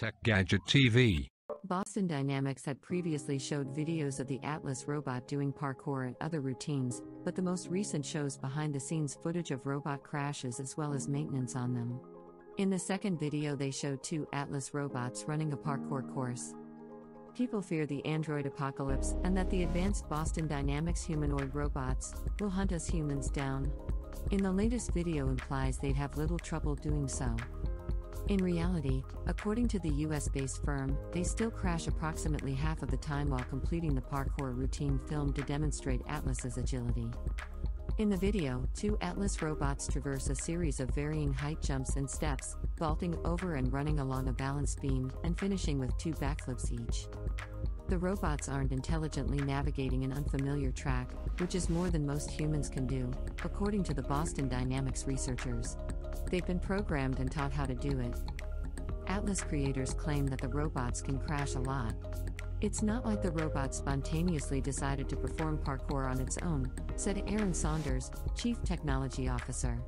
NewsTechTV. Boston Dynamics had previously showed videos of the Atlas robot doing parkour and other routines, but the most recent shows behind-the-scenes footage of robot crashes as well as maintenance on them. In the second video, they show two Atlas robots running a parkour course. People fear the android apocalypse and that the advanced Boston Dynamics humanoid robots will hunt us humans down. In the latest video implies they'd have little trouble doing so. In reality, according to the US-based firm, they still crash approximately half of the time while completing the parkour routine filmed to demonstrate Atlas's agility. In the video, two Atlas robots traverse a series of varying height jumps and steps, vaulting over and running along a balance beam, and finishing with two backflips each. The robots aren't intelligently navigating an unfamiliar track, which is more than most humans can do, according to the Boston Dynamics researchers. They've been programmed and taught how to do it. Atlas creators claim that the robots can crash a lot. It's not like the robot spontaneously decided to perform parkour on its own, said Aaron Saunders, Chief Technology Officer.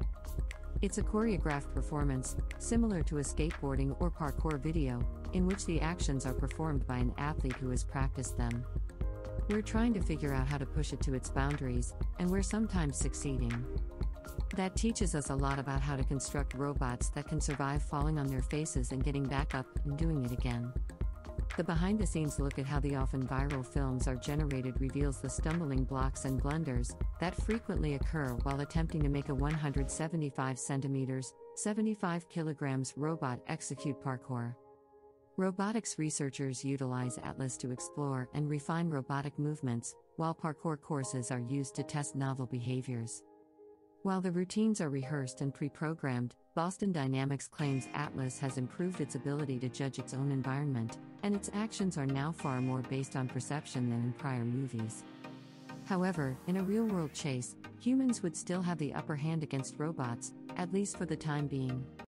It's a choreographed performance, similar to a skateboarding or parkour video, in which the actions are performed by an athlete who has practiced them. We're trying to figure out how to push it to its boundaries, and we're sometimes succeeding. That teaches us a lot about how to construct robots that can survive falling on their faces and getting back up and doing it again. The behind-the-scenes look at how the often viral films are generated reveals the stumbling blocks and blunders that frequently occur while attempting to make a 175 centimeters, 75 kilograms robot execute parkour. Robotics researchers utilize Atlas to explore and refine robotic movements, while parkour courses are used to test novel behaviors. While the routines are rehearsed and pre-programmed, Boston Dynamics claims Atlas has improved its ability to judge its own environment, and its actions are now far more based on perception than in prior movies. However, in a real-world chase, humans would still have the upper hand against robots, at least for the time being.